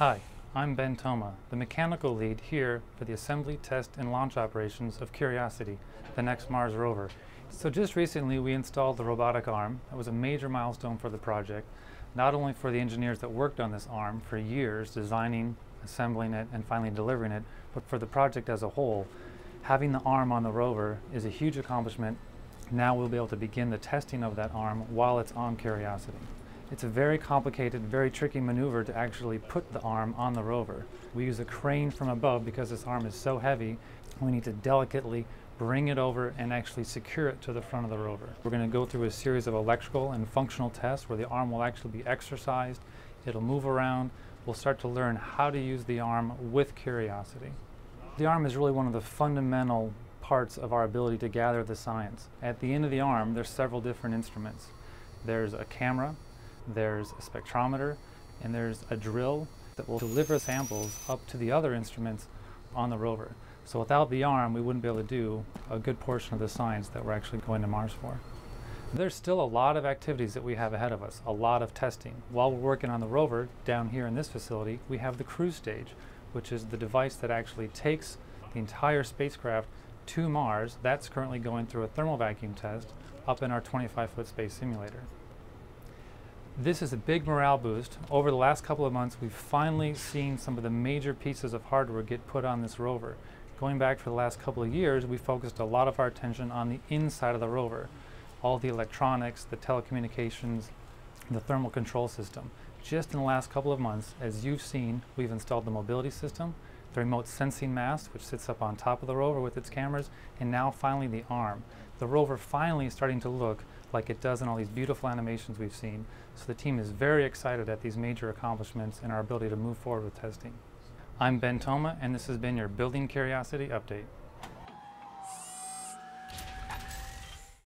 Hi, I'm Ben Toma, the mechanical lead here for the assembly, test, and launch operations of Curiosity, the next Mars rover. So just recently we installed the robotic arm. That was a major milestone for the project, not only for the engineers that worked on this arm for years, designing, assembling it, and finally delivering it, but for the project as a whole. Having the arm on the rover is a huge accomplishment. Now we'll be able to begin the testing of that arm while it's on Curiosity. It's a very complicated, very tricky maneuver to actually put the arm on the rover. We use a crane from above because this arm is so heavy. We need to delicately bring it over and actually secure it to the front of the rover. We're going to go through a series of electrical and functional tests where the arm will actually be exercised. It'll move around. We'll start to learn how to use the arm with Curiosity. The arm is really one of the fundamental parts of our ability to gather the science. At the end of the arm, there's several different instruments. There's a camera. There's a spectrometer, and there's a drill that will deliver samples up to the other instruments on the rover. So without the arm, we wouldn't be able to do a good portion of the science that we're actually going to Mars for. There's still a lot of activities that we have ahead of us, a lot of testing. While we're working on the rover down here in this facility, we have the cruise stage, which is the device that actually takes the entire spacecraft to Mars. That's currently going through a thermal vacuum test up in our 25-foot space simulator. This is a big morale boost. Over the last couple of months, we've finally seen some of the major pieces of hardware get put on this rover. Going back for the last couple of years, we focused a lot of our attention on the inside of the rover. All the electronics, the telecommunications, the thermal control system. Just in the last couple of months, as you've seen, we've installed the mobility system, the remote sensing mast, which sits up on top of the rover with its cameras, and now finally the arm. The rover finally is starting to look like it does in all these beautiful animations we've seen. So the team is very excited at these major accomplishments and our ability to move forward with testing. I'm Ben Toma, and this has been your Building Curiosity update.